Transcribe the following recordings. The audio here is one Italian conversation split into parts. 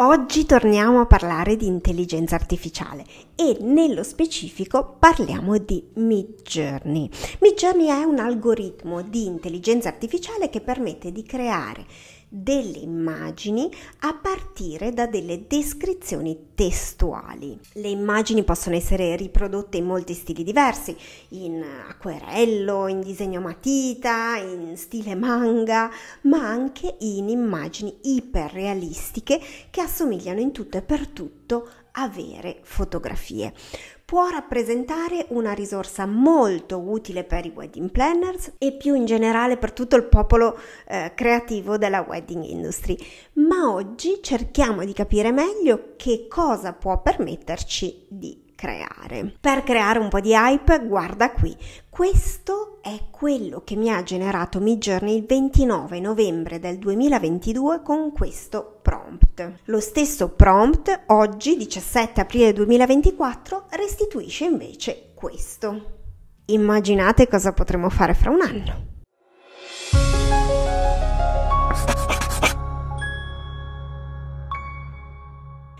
Oggi torniamo a parlare di intelligenza artificiale e nello specifico parliamo di Midjourney. Midjourney è un algoritmo di intelligenza artificiale che permette di creare delle immagini a partire da delle descrizioni testuali. Le immagini possono essere riprodotte in molti stili diversi, in acquerello, in disegno a matita, in stile manga, ma anche in immagini iperrealistiche che assomigliano in tutto e per tutto a vere fotografie. Può rappresentare una risorsa molto utile per i wedding planners e più in generale per tutto il popolo creativo della wedding industry, ma oggi cerchiamo di capire meglio che cosa può permetterci di creare. Per creare un po' di hype, guarda qui, questo è quello che mi ha generato Midjourney il 29 novembre del 2022 con questo prompt. Lo stesso prompt oggi, 17 aprile 2024, restituisce invece questo. Immaginate cosa potremo fare fra un anno.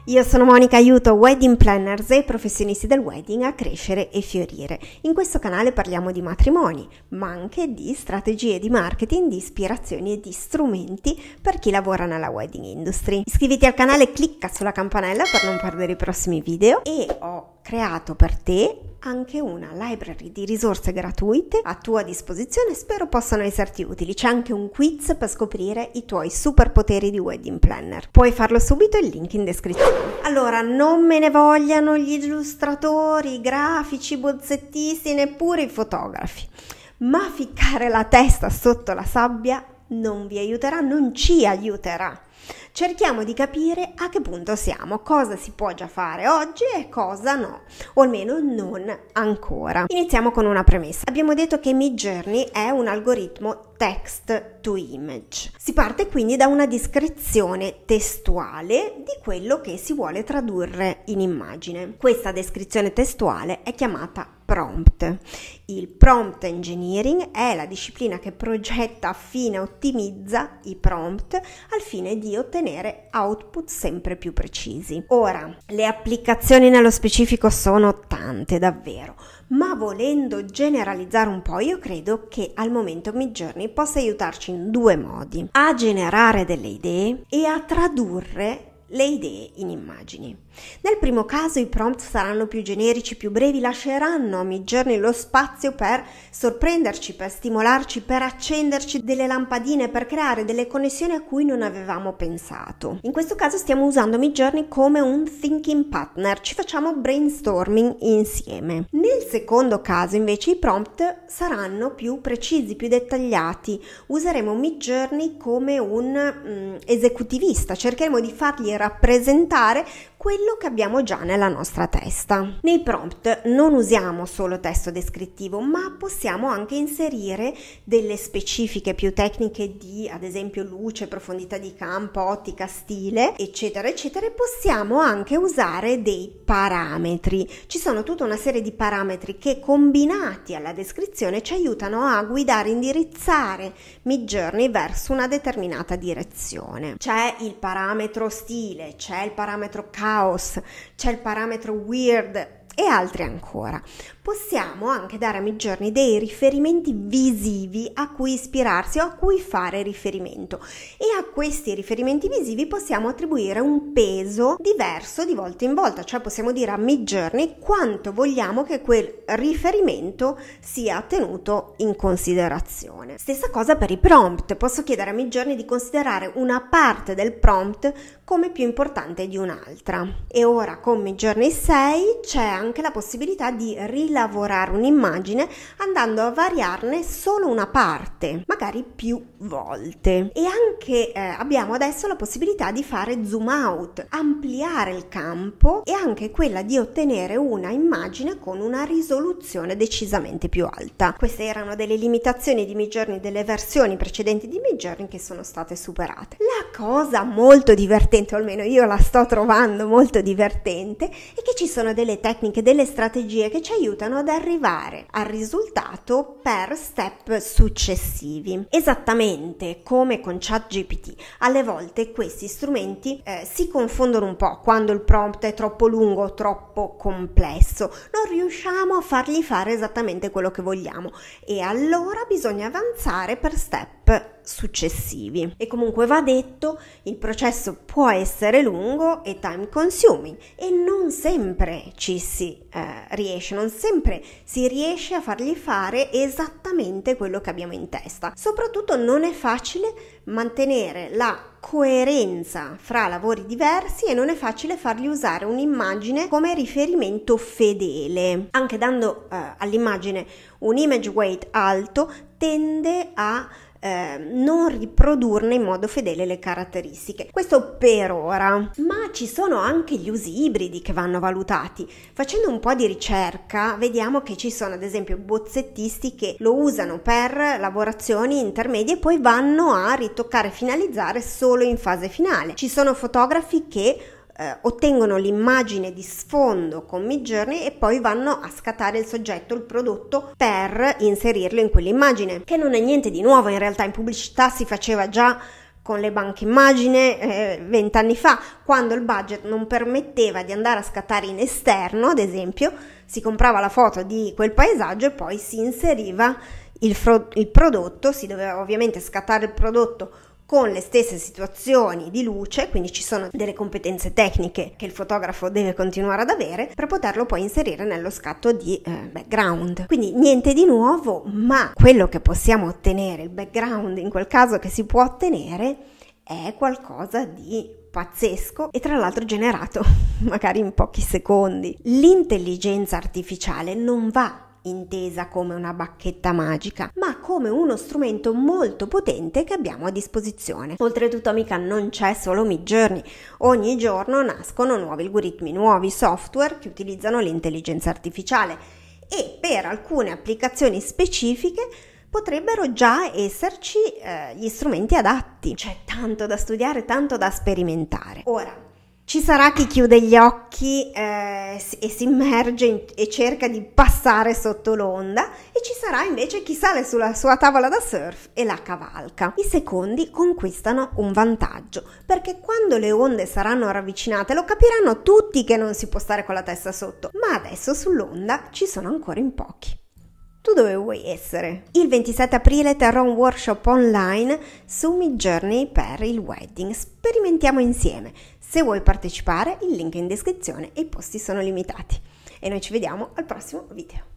Io sono Monica, aiuto wedding planners e professionisti del wedding a crescere e fiorire. In questo canale parliamo di matrimoni, ma anche di strategie di marketing, di ispirazioni e di strumenti per chi lavora nella wedding industry. Iscriviti al canale, clicca sulla campanella per non perdere i prossimi video e ho creato per te anche una library di risorse gratuite a tua disposizione, spero possano esserti utili. C'è anche un quiz per scoprire i tuoi superpoteri di wedding planner. Puoi farlo subito, il link in descrizione. Allora, non me ne vogliano gli illustratori, i grafici, i bozzettisti, neppure i fotografi, ma ficcare la testa sotto la sabbia non vi aiuterà, non ci aiuterà. Cerchiamo di capire a che punto siamo, cosa si può già fare oggi e cosa no, o almeno non ancora. Iniziamo con una premessa. Abbiamo detto che Midjourney è un algoritmo text to image. Si parte quindi da una descrizione testuale di quello che si vuole tradurre in immagine. Questa descrizione testuale è chiamata prompt. Il prompt engineering è la disciplina che progetta, affina, ottimizza i prompt al fine di ottenere output sempre più precisi. Ora, le applicazioni nello specifico sono tante davvero, ma volendo generalizzare un po', io credo che al momento Midjourney possa aiutarci in due modi: a generare delle idee e a tradurre le idee in immagini. Nel primo caso i prompt saranno più generici, più brevi, lasceranno a Midjourney lo spazio per sorprenderci, per stimolarci, per accenderci delle lampadine, per creare delle connessioni a cui non avevamo pensato. In questo caso stiamo usando Midjourney come un thinking partner, ci facciamo brainstorming insieme. Nel secondo caso invece i prompt saranno più precisi, più dettagliati, useremo Midjourney come un esecutivista, cercheremo di fargli rappresentare quello che abbiamo già nella nostra testa. Nei prompt non usiamo solo testo descrittivo, ma possiamo anche inserire delle specifiche più tecniche di, ad esempio, luce, profondità di campo, ottica, stile, eccetera eccetera, e possiamo anche usare dei parametri. Ci sono tutta una serie di parametri che, combinati alla descrizione, ci aiutano a guidare, indirizzare Midjourney verso una determinata direzione. C'è il parametro stile, c'è il parametro caos, c'è il parametro weird e altri ancora. Possiamo anche dare a Midjourney dei riferimenti visivi a cui ispirarsi o a cui fare riferimento, e a questi riferimenti visivi possiamo attribuire un peso diverso di volta in volta, cioè possiamo dire a Midjourney quanto vogliamo che quel riferimento sia tenuto in considerazione. Stessa cosa per i prompt, posso chiedere a Midjourney di considerare una parte del prompt come più importante di un'altra. E ora con Midjourney 6 c'è anche la possibilità di rilavorare un'immagine andando a variarne solo una parte, magari più volte, e anche abbiamo adesso la possibilità di fare zoom out, ampliare il campo, e anche quella di ottenere una immagine con una risoluzione decisamente più alta. Queste erano delle limitazioni di Midjourney, delle versioni precedenti di Midjourney, che sono state superate. La cosa molto divertente, o almeno io la sto trovando molto divertente, è che ci sono delle tecniche tecniche, delle strategie che ci aiutano ad arrivare al risultato per step successivi. Esattamente come con ChatGPT, alle volte questi strumenti si confondono un po' quando il prompt è troppo lungo o troppo complesso, non riusciamo a fargli fare esattamente quello che vogliamo e allora bisogna avanzare per step successivi. E comunque va detto, il processo può essere lungo e time consuming e non sempre ci si riesce, non sempre si riesce a fargli fare esattamente quello che abbiamo in testa. Soprattutto non è facile mantenere la coerenza fra lavori diversi e non è facile fargli usare un'immagine come riferimento fedele. Anche dando all'immagine un image weight alto tende a non riprodurne in modo fedele le caratteristiche. Questo per ora, ma ci sono anche gli usi ibridi che vanno valutati. Facendo un po' di ricerca vediamo che ci sono ad esempio bozzettisti che lo usano per lavorazioni intermedie e poi vanno a ritoccare e finalizzare solo in fase finale. Ci sono fotografi che ottengono l'immagine di sfondo con Midjourney e poi vanno a scattare il soggetto, il prodotto, per inserirlo in quell'immagine, che non è niente di nuovo. In realtà in pubblicità si faceva già con le banche immagine 20 anni fa, quando il budget non permetteva di andare a scattare in esterno. Ad esempio si comprava la foto di quel paesaggio e poi si inseriva il prodotto. Si doveva ovviamente scattare il prodotto con le stesse situazioni di luce, quindi ci sono delle competenze tecniche che il fotografo deve continuare ad avere per poterlo poi inserire nello scatto di background. Quindi niente di nuovo, ma quello che possiamo ottenere, il background in quel caso che si può ottenere, è qualcosa di pazzesco e tra l'altro generato magari in pochi secondi. L'intelligenza artificiale non va intesa come una bacchetta magica, ma come uno strumento molto potente che abbiamo a disposizione. Oltretutto, amica, non c'è solo Midjourney. Ogni giorno nascono nuovi algoritmi, nuovi software che utilizzano l'intelligenza artificiale e per alcune applicazioni specifiche potrebbero già esserci gli strumenti adatti. C'è tanto da studiare, tanto da sperimentare. Ora, ci sarà chi chiude gli occhi e si immerge e cerca di passare sotto l'onda, e ci sarà invece chi sale sulla sua tavola da surf e la cavalca. I secondi conquistano un vantaggio, perché quando le onde saranno ravvicinate lo capiranno tutti che non si può stare con la testa sotto, ma adesso sull'onda ci sono ancora in pochi. Tu dove vuoi essere? Il 27 aprile terrò un workshop online su Midjourney per il wedding. Sperimentiamo insieme. Se vuoi partecipare, il link è in descrizione e i posti sono limitati. E noi ci vediamo al prossimo video.